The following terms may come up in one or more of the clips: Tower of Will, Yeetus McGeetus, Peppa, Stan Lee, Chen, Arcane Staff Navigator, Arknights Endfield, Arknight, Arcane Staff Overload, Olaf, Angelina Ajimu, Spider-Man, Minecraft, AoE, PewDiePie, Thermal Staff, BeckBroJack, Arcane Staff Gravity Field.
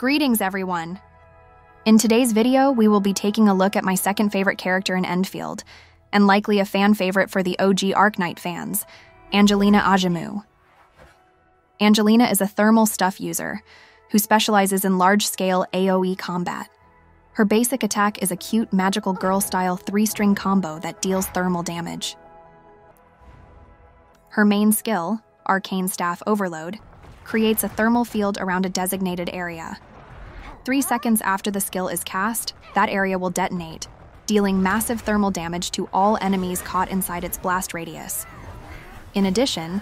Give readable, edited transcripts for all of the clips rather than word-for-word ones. Greetings, everyone! In today's video, we will be taking a look at my second favorite character in Endfield, and likely a fan favorite for the OG Arknight fans, Angelina Ajimu. Angelina is a Thermal Staff user, who specializes in large-scale AoE combat. Her basic attack is a cute, magical girl-style three-string combo that deals thermal damage. Her main skill, Arcane Staff Overload, creates a thermal field around a designated area. 3 seconds after the skill is cast, that area will detonate, dealing massive thermal damage to all enemies caught inside its blast radius. In addition,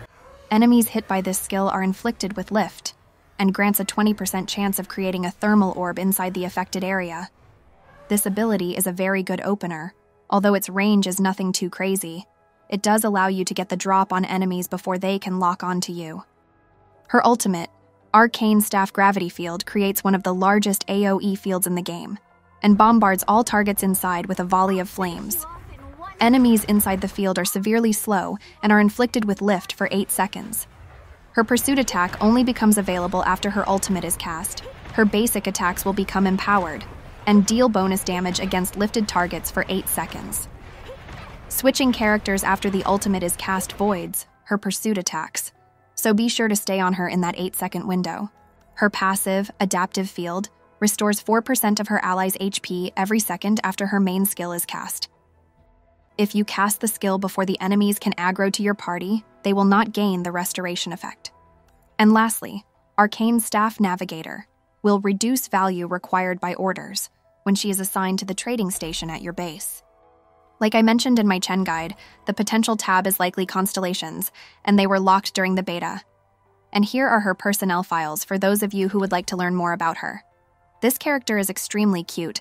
enemies hit by this skill are inflicted with lift, and grants a 20% chance of creating a thermal orb inside the affected area. This ability is a very good opener, although its range is nothing too crazy. It does allow you to get the drop on enemies before they can lock onto you. Her ultimate, Arcane Staff Gravity Field, creates one of the largest AoE fields in the game, and bombards all targets inside with a volley of flames. Enemies inside the field are severely slow and are inflicted with lift for 8 seconds. Her pursuit attack only becomes available after her ultimate is cast. Her basic attacks will become empowered, and deal bonus damage against lifted targets for 8 seconds. Switching characters after the ultimate is cast voids her pursuit attacks, so be sure to stay on her in that 8-second window. Her passive, Adaptive Field, restores 4% of her allies' HP every second after her main skill is cast. If you cast the skill before the enemies can aggro to your party, they will not gain the restoration effect. And lastly, Arcane Staff Navigator will reduce value required by orders when she is assigned to the trading station at your base. Like I mentioned in my Chen guide, the potential tab is likely constellations, and they were locked during the beta. And here are her personnel files for those of you who would like to learn more about her. This character is extremely cute,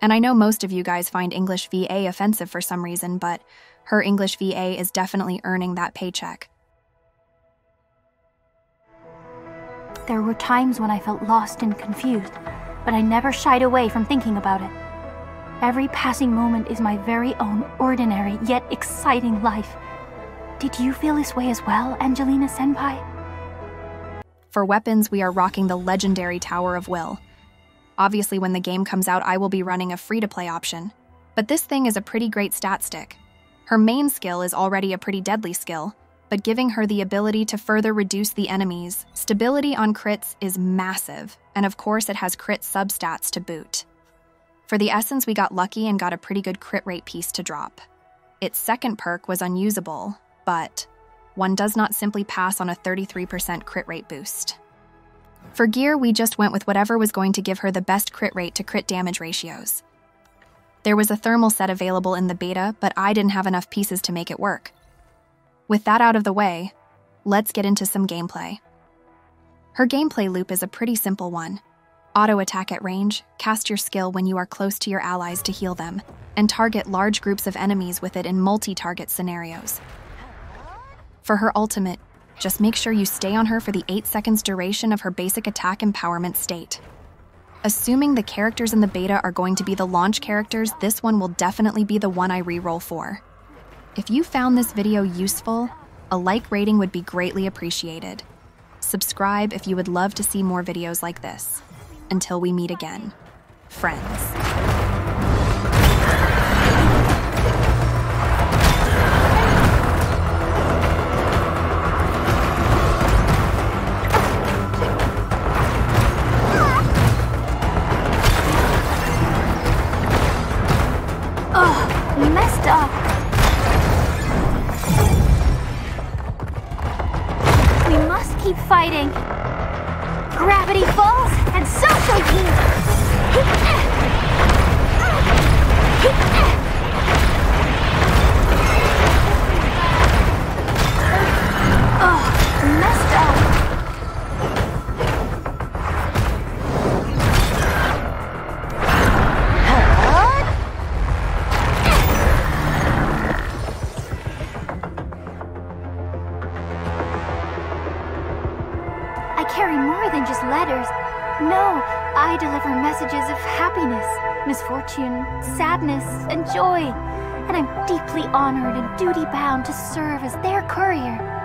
and I know most of you guys find English VA offensive for some reason, but her English VA is definitely earning that paycheck. There were times when I felt lost and confused, but I never shied away from thinking about it. Every passing moment is my very own ordinary yet exciting life. Did you feel this way as well, Angelina Senpai? For weapons, we are rocking the legendary Tower of Will. Obviously, when the game comes out, I will be running a free-to-play option. But this thing is a pretty great stat stick. Her main skill is already a pretty deadly skill, but giving her the ability to further reduce the enemies' stability on crits is massive, and of course it has crit substats to boot. For the essence, we got lucky and got a pretty good crit rate piece to drop. Its second perk was unusable, but one does not simply pass on a 33% crit rate boost. For gear, we just went with whatever was going to give her the best crit rate to crit damage ratios. There was a thermal set available in the beta, but I didn't have enough pieces to make it work. With that out of the way, let's get into some gameplay. Her gameplay loop is a pretty simple one. Auto attack at range, cast your skill when you are close to your allies to heal them, and target large groups of enemies with it in multi-target scenarios. For her ultimate, just make sure you stay on her for the 8 seconds duration of her basic attack empowerment state. Assuming the characters in the beta are going to be the launch characters, this one will definitely be the one I reroll for. If you found this video useful, a like rating would be greatly appreciated. Subscribe if you would love to see more videos like this. Until we meet again, friends. Sadness, and joy, and I'm deeply honored and duty-bound to serve as their courier.